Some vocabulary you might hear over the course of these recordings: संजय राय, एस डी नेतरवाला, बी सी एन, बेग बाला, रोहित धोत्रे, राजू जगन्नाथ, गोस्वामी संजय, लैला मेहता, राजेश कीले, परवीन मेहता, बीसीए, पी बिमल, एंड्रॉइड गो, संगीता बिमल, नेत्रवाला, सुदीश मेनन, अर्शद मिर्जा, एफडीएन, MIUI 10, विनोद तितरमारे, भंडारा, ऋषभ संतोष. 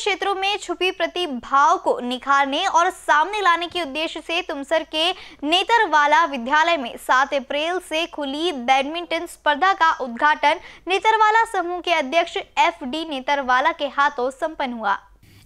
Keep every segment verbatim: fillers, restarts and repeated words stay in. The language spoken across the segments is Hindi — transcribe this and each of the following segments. क्षेत्रों में छुपी प्रतिभाओं को निखारने और सामने लाने के उद्देश्य से तुमसर के नेत्रवाला विद्यालय में सात अप्रैल से खुली बैडमिंटन स्पर्धा का उद्घाटन नेत्रवाला समूह के अध्यक्ष एस डी नेतरवाला के हाथों संपन्न हुआ।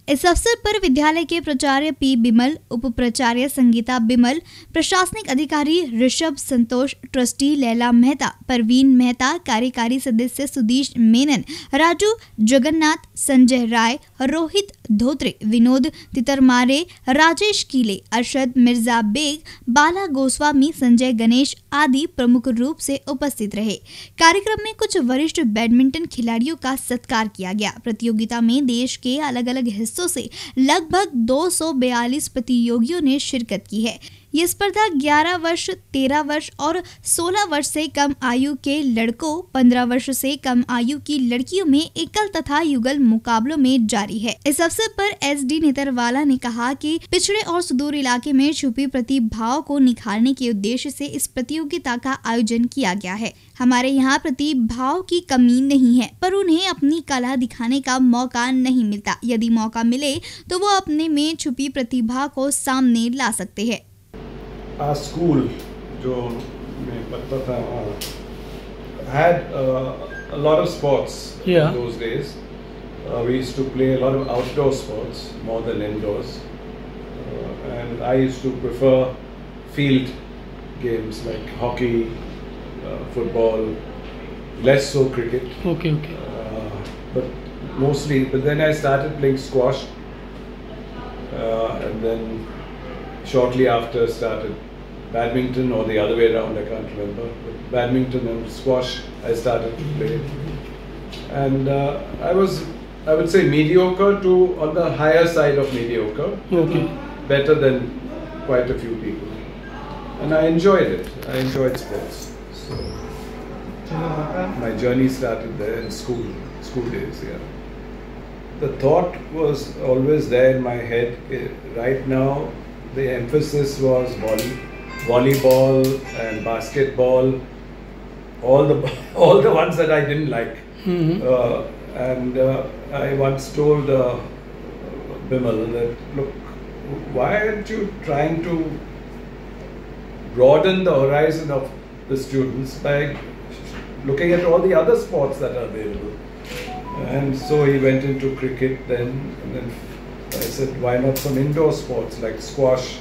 इस अवसर पर विद्यालय के प्राचार्य पी बिमल, उप प्राचार्य संगीता बिमल, प्रशासनिक अधिकारी ऋषभ संतोष, ट्रस्टी लैला मेहता, परवीन मेहता, कार्यकारी सदस्य सुदीश मेनन, राजू जगन्नाथ, संजय राय, रोहित धोत्रे, विनोद तितरमारे, राजेश कीले, अर्शद मिर्जा, बेग बाला, गोस्वामी संजय, गणेश आदि प्रमुख रूप से उपस्थित रहे। कार्यक्रम में कुछ वरिष्ठ बैडमिंटन खिलाड़ियों का सत्कार किया गया। प्रतियोगिता में देश के अलग अलग हिस्सों से लगभग दो सौ बयालीस प्रतियोगियों ने शिरकत की है। ये स्पर्धा ग्यारह वर्ष, तेरह वर्ष और सोलह वर्ष से कम आयु के लड़कों, पंद्रह वर्ष से कम आयु की लड़कियों में एकल तथा युगल मुकाबलों में जारी है। इस अवसर पर एस डी नेतरवाला ने कहा कि पिछड़े और सुदूर इलाके में छुपी प्रतिभाओं को निखारने के उद्देश्य से इस प्रतियोगिता का आयोजन किया गया है। हमारे यहाँ प्रतिभाओं की कमी नहीं है, पर उन्हें अपनी कला दिखाने का मौका नहीं मिलता। यदि मौका मिले तो वो अपने में छुपी प्रतिभा को सामने ला सकते हैं। Our school, जो मैं पढ़ता था, had uh, a lot of sports yeah. in those days. Uh, we used to play a lot of outdoor sports more than indoors, uh, and I used to prefer field games like hockey, uh, football, less so cricket. Okay, okay. Uh, but mostly, but then I started playing squash, uh, and then. Shortly after started badminton or the other way around, I can't remember. But badminton and squash I started to play, and uh, I was, I would say, mediocre to on the higher side of mediocre. Okay. Better than quite a few people, and I enjoyed it. I enjoyed sports. So my journey started there in school, school days. Yeah. The thought was always there in my head. Right now. The emphasis was volley, volleyball and basketball, all the all the ones that I didn't like. Mm-hmm. uh, and uh, I once told uh, Bimal that, look, why aren't you trying to broaden the horizon of the students by looking at all the other sports that are available? And so he went into cricket then, and then. I said, why not some indoor sports like squash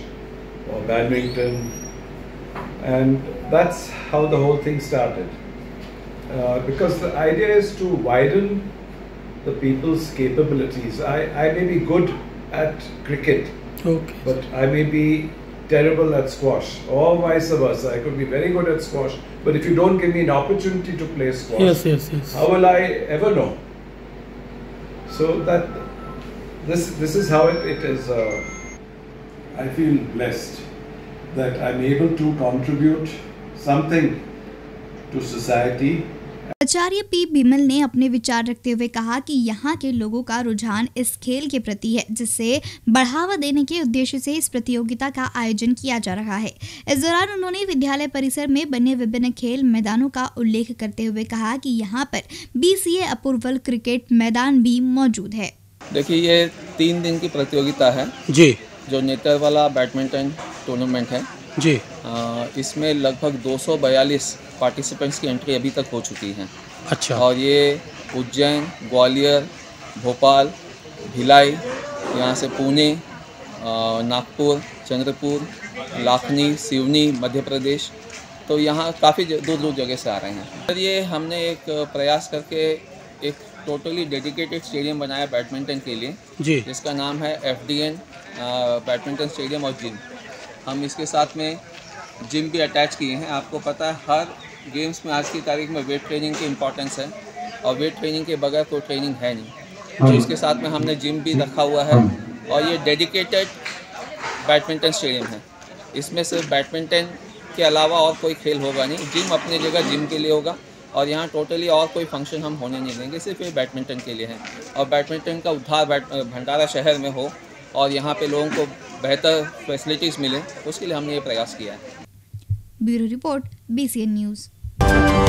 or badminton? And that's how the whole thing started. Uh, because the idea is to widen the people's capabilities. I, I may be good at cricket, okay. but I may be terrible at squash, or vice versa. I could be very good at squash, but if you don't give me an opportunity to play squash, yes, yes, yes. how will I ever know? So that. This this is how it, it is. Uh, I feel blessed that I'm able to contribute something to society. Acharya पी बिमल ने अपने विचार रखते हुए कहा कि यहाँ के लोगों का रुझान इस खेल के प्रति है, जिससे बढ़ावा देने के उद्देश्य से इस प्रतियोगिता का आयोजन किया जा रहा है। इस दौरान उन्होंने विद्यालय परिसर में बने विभिन्न खेल मैदानों का उल्लेख करते हुए कहा कि यहाँ पर बीसीए अपूर्वल क्रिकेट मैदान भी मौजूद है। देखिए, ये तीन दिन की प्रतियोगिता है जी, जो नेत्रवाला बैडमिंटन टूर्नामेंट है जी। आ, इसमें लगभग दो सौ बयालीस पार्टिसिपेंट्स की एंट्री अभी तक हो चुकी है। अच्छा। और ये उज्जैन, ग्वालियर, भोपाल, भिलाई, यहाँ से पुणे, नागपुर, चंद्रपुर, लाखनी, सिवनी, मध्य प्रदेश, तो यहाँ काफ़ी दूर दूर जगह से आ रहे हैं। सर, ये हमने एक प्रयास करके एक टोटली डेडिकेटेड स्टेडियम बनाया बैडमिंटन के लिए जी, जिसका नाम है एफडीएन बैडमिंटन स्टेडियम और जिम। हम इसके साथ में जिम भी अटैच किए हैं। आपको पता है, हर गेम्स में आज की तारीख में वेट ट्रेनिंग की इम्पोर्टेंस है, और वेट ट्रेनिंग के बगैर कोई ट्रेनिंग है नहीं, तो इसके साथ में हमने जिम भी रखा हुआ है। और ये डेडिकेटेड बैडमिंटन स्टेडियम है, इसमें सिर्फ बैडमिंटन के अलावा और कोई खेल होगा नहीं। जिम अपनी जगह जिम के लिए होगा, और यहाँ टोटली और कोई फंक्शन हम होने नहीं देंगे, सिर्फ ये बैडमिंटन के लिए है। और बैडमिंटन का उद्धार भंडारा शहर में हो और यहाँ पे लोगों को बेहतर फैसिलिटीज़ मिले, उसके लिए हमने ये प्रयास किया है। Bureau report, बी सी एन news.